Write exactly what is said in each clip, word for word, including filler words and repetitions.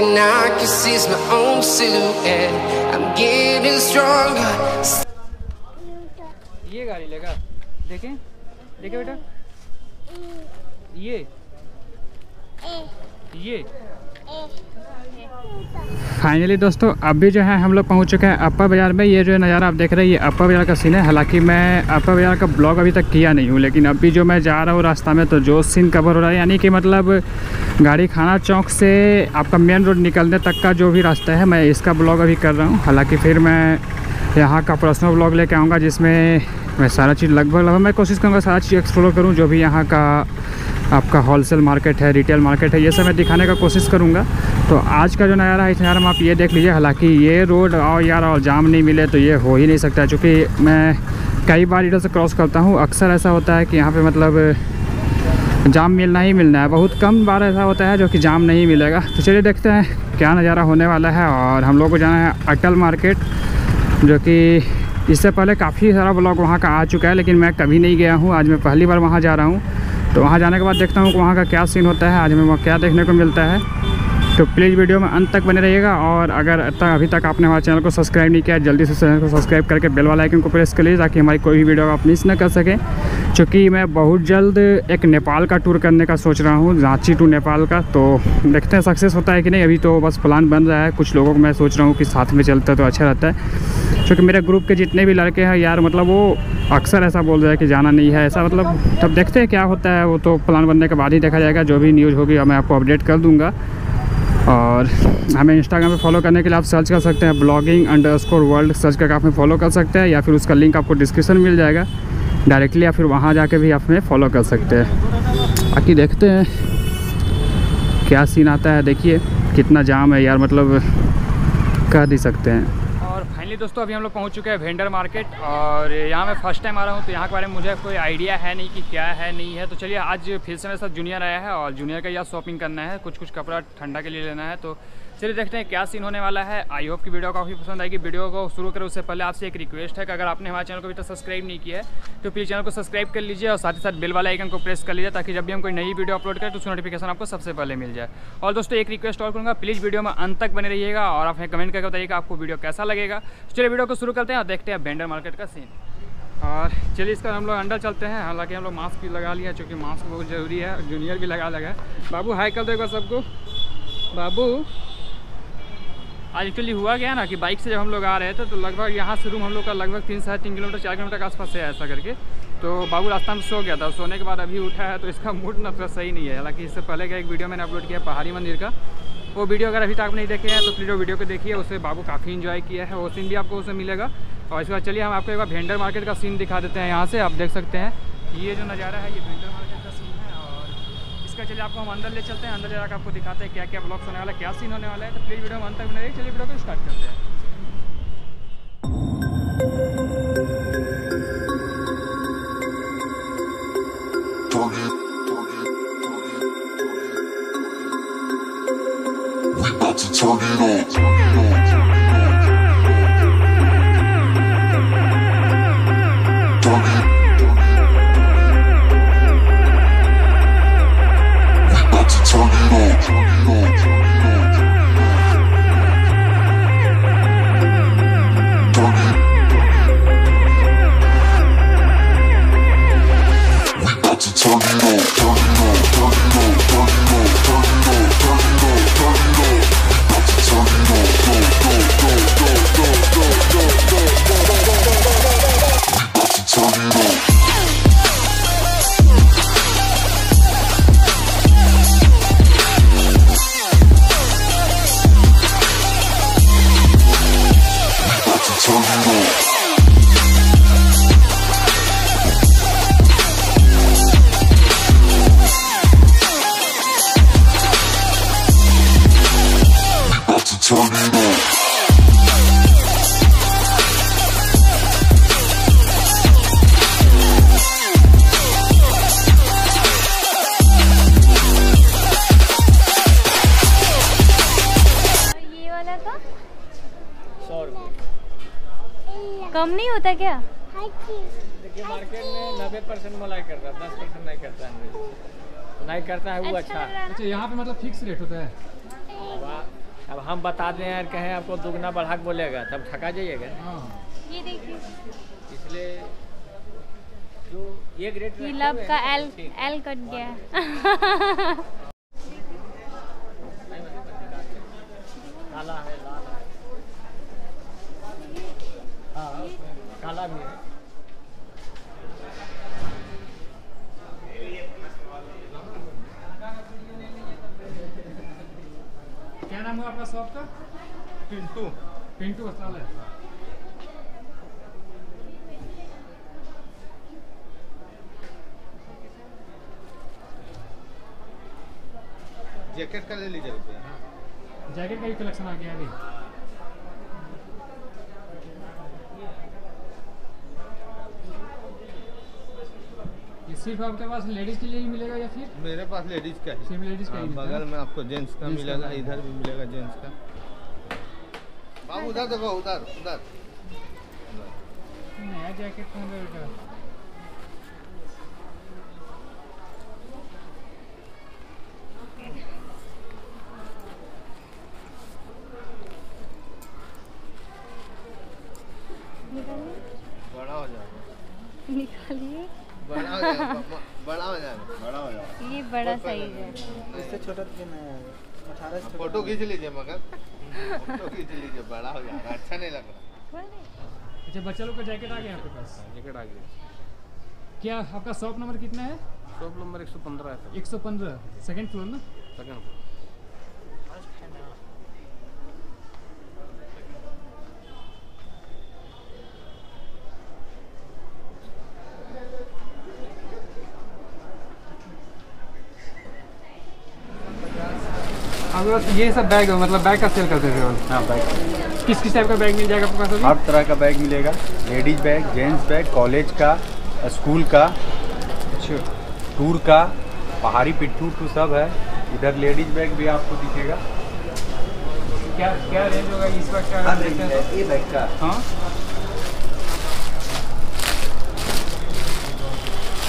and I can see my own silhouette. I'm getting stronger. ये गाड़ी लगा, देखें, देखें बेटा, ये, ये। फाइनली दोस्तों अभी जो है हम लोग पहुंच चुके हैं अप्पा बाज़ार में। ये जो नज़ारा आप देख रहे हैं ये अप्पा बाज़ार का सीन है। हालांकि मैं अप्पा बाज़ार का ब्लॉग अभी तक किया नहीं हूं, लेकिन अभी जो मैं जा रहा हूं रास्ता में तो जो सीन कवर हो रहा है, यानी कि मतलब गाड़ी खाना चौक से आपका मेन रोड निकलने तक का जो भी रास्ता है, मैं इसका ब्लॉग अभी कर रहा हूँ। हालाँकि फिर मैं यहाँ का पर्सनल ब्लॉग लेके आऊँगा जिसमें मैं सारा चीज़ लगभग लगभग मैं कोशिश करूँगा सारा चीज़ एक्सप्लोर करूँ, जो भी यहाँ का आपका होलसेल मार्केट है, रिटेल मार्केट है, ये सब मैं दिखाने का कोशिश करूँगा। तो आज का जो नज़ारा है इस नज़ारा में आप ये देख लीजिए। हालांकि ये रोड और यार और जाम नहीं मिले तो ये हो ही नहीं सकता, चूँकि मैं कई बार इधर से क्रॉस करता हूँ, अक्सर ऐसा होता है कि यहाँ पे मतलब जाम मिलना ही मिलना है। बहुत कम बार ऐसा होता है जो कि जाम नहीं मिलेगा। तो चलिए देखते हैं क्या नज़ारा होने वाला है। और हम लोग को जाना है अटल मार्केट, जो कि इससे पहले काफ़ी सारा ब्लॉग वहाँ का आ चुका है, लेकिन मैं कभी नहीं गया हूँ। आज मैं पहली बार वहाँ जा रहा हूँ, तो वहाँ जाने के बाद देखता हूँ कि वहाँ का क्या सीन होता है, आज हमें क्या देखने को मिलता है। तो प्लीज़ वीडियो में अंत तक बने रहिएगा। और अगर अभी तक आपने हमारे चैनल को सब्सक्राइब नहीं किया, जल्दी से चैनल को सब्सक्राइब करके बेल वाला आइकन को प्रेस कर लीजिए, ताकि हमारी कोई भी वीडियो आप मिस ना कर सकें। चूँकि मैं बहुत जल्द एक नेपाल का टूर करने का सोच रहा हूँ, रांची टू नेपाल का, तो देखते हैं सक्सेस होता है कि नहीं। अभी तो बस प्लान बन रहा है। कुछ लोगों को मैं सोच रहा हूँ कि साथ में चलता तो अच्छा रहता है, क्योंकि मेरे ग्रुप के जितने भी लड़के हैं यार, मतलब वो अक्सर ऐसा बोल रहा है कि जाना नहीं है ऐसा, मतलब तब देखते हैं क्या होता है। वो तो प्लान बनने के बाद ही देखा जाएगा, जो भी न्यूज़ होगी मैं आपको अपडेट कर दूँगा। और हमें इंस्टाग्राम पे फॉलो करने के लिए आप सर्च कर सकते हैं ब्लॉगिंग अंडरस्कोर वर्ल्ड, सर्च करके आप में फॉलो कर सकते हैं, या फिर उसका लिंक आपको डिस्क्रिप्शन मिल जाएगा डायरेक्टली, या फिर वहाँ जाके भी आप में फॉलो कर सकते हैं। बाकी देखते हैं क्या सीन आता है। देखिए कितना जाम है यार, मतलब कह नहीं सकते हैं। और फाइनली दोस्तों अभी हम लोग पहुँच चुके हैं वेंडर मार्केट, और यहाँ मैं फर्स्ट टाइम आ रहा हूँ, तो यहाँ के बारे में मुझे कोई आइडिया है नहीं कि क्या है नहीं है। तो चलिए आज फिर से मेरे साथ जूनियर आया है, और जूनियर का यहाँ शॉपिंग करना है, कुछ कुछ कपड़ा ठंडा के लिए लेना है। तो चलिए देखते हैं क्या सीन होने वाला है। आई होप कि वीडियो काफ़ी पसंद आएगी। वीडियो को शुरू करें उससे पहले आपसे एक रिक्वेस्ट है कि अगर आपने हमारे चैनल को अभी तक सब्सक्राइब नहीं किया है तो प्लीज़ चैनल को सब्सक्राइब कर लीजिए, और साथ ही साथ बेल वाला आइकन को प्रेस कर लीजिए, ताकि जब भी हम कोई नई वीडियो अपलोड करें तो उसकी नोटिफिकेशन आपको सबसे पहले मिल जाए। और दोस्तों एक रिक्वेस्ट और करूँगा, प्लीज़ वीडियो में अंत तक बने रहिएगा, और आप कमेंट करके बताइएगा आपको वीडियो कैसा लगेगा। चलिए वीडियो को शुरू करते हैं और देखते हैं वेंडर मार्केट का सीन। और चलिए इसका हम लोग अंडर चलते हैं। हालांकि हम लोग मास्क भी लगा लिया, चूँकि मास्क बहुत ज़रूरी है। जूनियर भी लगा लगा है। बाबू हाई कर दो एक बार सबको। बाबू आज एक्चुअली हुआ गया ना कि बाइक से जब हम लोग आ रहे थे तो लगभग यहाँ से रूम हम लोग का लगभग तीन साढ़े तीन किलोमीटर चार किलोमीटर के आसपास है ऐसा करके। तो बाबू रास्ता में सो गया था, सोने के बाद अभी उठा है, तो इसका मूड ना थोड़ा सही नहीं है। हालांकि इससे पहले का एक वीडियो मैंने अपलोड किया पहाड़ी मंदिर का, वो वीडियो अगर अभी तक नहीं देखे हैं तो प्लीज़ वो वीडियो को देखिए, उससे बाबू काफ़ी इन्जॉय किया है, वो सीन भी आपको उसमें मिलेगा। और इसके बाद चलिए हम आपको एक बार वेंडर मार्केट का सीन दिखा देते हैं। यहाँ से आप देख सकते हैं ये जो नज़ारा है, ये वेंडर मार्केट का सीन है। और इसका चलिए आपको हम अंदर ले चलते हैं, अंदर जाकर आपको दिखाते हैं क्या क्या ब्लॉग्स होने वाला है, क्या सीन होने वाला है। तो प्लीज़ वीडियो अंत तक बनाइए। चलिए वीडियो को स्टार्ट करते हैं। कम नहीं होता क्या? देखिए मार्केट में नब्बे परसेंट मलाई करता है, दस परसेंट नहीं करता है, नहीं करता है वो अच्छा। अच्छा यहाँ पे मतलब फिक्स रेट होता है। अब हम बता दें यार कहें आपको दुगना बढ़ा के बोलेगा तब थका जाइएगा। ये देखिए इसलिए जो एक रेट लव का एल एल कट गया। काला है लाल है हाँ काला भी है। क्या नाम है आपका शॉप का? पिंटू। पिंटू अस्पताल है। जैकेट का ले लीजिए रुपये। जैकेट का भी कलेक्शन आ गया अभी। ये सिर्फ आपके पास लेडीज के लिए ही मिलेगा या फिर? मेरे पास लेडीज का है। सिर्फ लेडीज का ही। बगल में आपको जेंट्स का मिलेगा, इधर भी मिलेगा जेंट्स का। बाबू उधर देखो, उधर उधर। नया जैकेट कौन बेटा? बड़ा हो जाएगा। निकालिए। बड़ा हो जाएगा, बड़ा हो जाएगा, बड़ा हो जाएगा। ये बड़ा साइज है। इससे छोटा तो नहीं है। अठारह से फोटो खींच लीजिए मगर। फोटो खींच लीजिए, बड़ा हो जाएगा। अच्छा नहीं लग रहा। अच्छा बच्चा लोग का जैकेट आ गया आपके पास? जैकेट आ गया। क्या आपका शॉप नंबर कितना है? शॉप नंबर एक सौ पंद्रह है। एक सौ पंद्रह सेकेंड फ्लोर ना? Second floor. ये सब बैग मतलब बैग का सेल करते थे? हाँ बैग। किस किस टाइप का बैग मिल जाएगा आपके पास? हर तरह का बैग मिलेगा, ladies bag, gents bag, college का, स्कूल का, अच्छा टूर का, पहाड़ी पिट्ठू टू सब है। इधर लेडीज बैग भी आपको दिखेगा। क्या क्या रेंज होगा इस बैग का? ये बैग का हाँ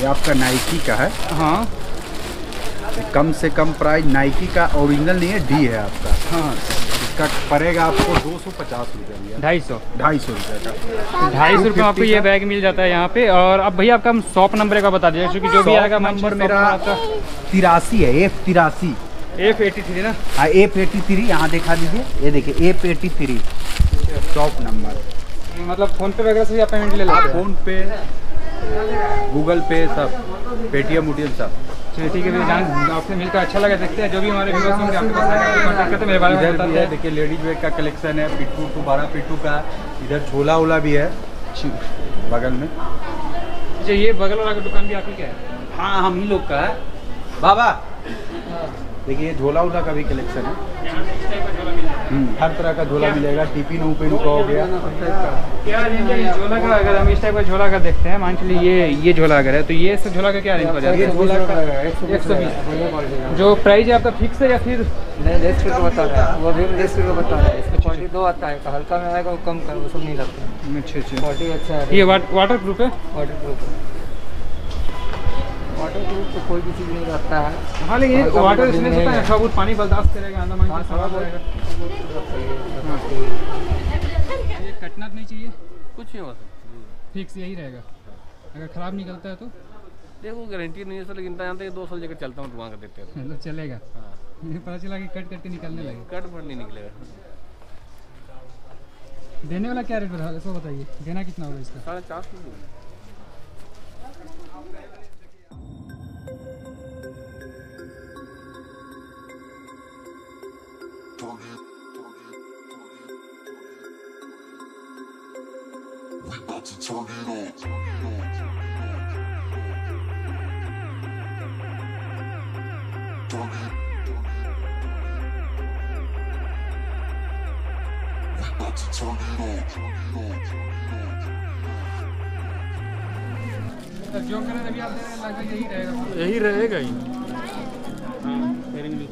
ये आपका नाइकी का है। हाँ कम से कम प्राइस नाइकी का ओरिजिनल नहीं है, डी है आपका। हाँ इसका पड़ेगा आपको दो सौ पचास रुपये ढाई सौ ढाई सौ रुपये का ढाई सौ रुपये आपको ये बैग मिल जाता है यहाँ पे। और अब भैया आपका शॉप नंबर का बता दीजिए क्योंकि जो भी आएगा नंबर मेरा तिरासी है, एफ तिरासी एफ एटी थ्री ना। हाँ एफ एटी थ्री यहाँ दिखा दीजिए, ये देखिए F eighty three shop number. मतलब फोन पे वगैरह से पेमेंट ले लेते हैं? फोन पे, गूगल पे सब, पेटीएम उटीएम सब। ठीक है जान आपसे मिलकर अच्छा लगा। देखते हैं जो भी हमारे व्यूअर्स होंगे आपके पास आएंगे कांटेक्ट करते हैं मेरे बारे में बताते हैं। देखिए लेडीज वेयर का कलेक्शन है, पिट्टू टू बारह पिट्टू का, इधर छोला ओला भी है बगल में। अच्छा ये बगल वाला का दुकान भी आप ही का है? हाँ हम ही लोग का है बाबा। देखिए झोला उला का भी कलेक्शन है, हर तरह का झोला मिलेगा। टिफिन उपिन का हो गया क्या रेंज है झोला का? अगर हम इस टाइप का झोला का देखते हैं मान चलिए ये ये झोला अगर है तो ये सब झोला का क्या रेंज पड़ जाएगा? ये झोला का एक सौ बीस। जो प्राइस है आपका फिक्स है या फिर नहीं डेढ़ सौ बता रहा है? वो भी डेढ़ सौ बता रहा है। इसमें क्वालिटी दो आता है, हल्का में आएगा वो कम कर वो सब नहीं लगता। अच्छा अच्छा क्वालिटी अच्छा है। ये वाटर प्रूफ है? वाटर प्रूफ है, वाटर प्रूफ तो कोई भी चीज़ नहीं रहता है। हाँ लेकिन वाटर इसमें होता है थोड़ा बहुत पानी बर्दाश्त करेगा अंदर मान के। ये कटना नहीं चाहिए कुछ नहीं हो सकता, फिक्स यही रहेगा। अगर ख़राब निकलता है तो देखो गारंटी नहीं है सर, लेकिन जानते हैं दो साल जगह चलता हूँ तो वहाँ कर देते हैं मतलब चलेगा। हाँ पता चला कि कट करके निकलने लगे, कट भर नहीं निकलेगा। देने वाला क्या रेट बताओ इसको बताइए, देना कितना होगा इसका? साढ़े चार सौ। Turn it on. Turn it on. Turn it on. We about to turn it on. Turn it on. Turn it on. जो करें अभी आप देने लगे यही रहेगा, यही रहेगा ही। हाँ करेंगे।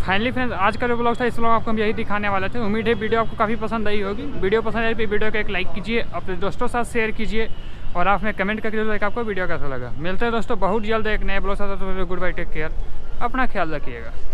फाइनली फ्रेंड्स आज का जो ब्लॉग था इस ब्लॉग में आपको हम यही दिखाने वाले थे। उम्मीद है वीडियो आपको काफ़ी पसंद आई होगी। वीडियो पसंद आई तो वीडियो को एक लाइक कीजिए, अपने दोस्तों के साथ शेयर कीजिए और आप में कमेंट करके जरूर आपको वीडियो कैसा लगा। मिलते हैं दोस्तों बहुत जल्द एक नए ब्लॉग साथ। गुड बाय, टेक केयर, अपना ख्याल रखिएगा।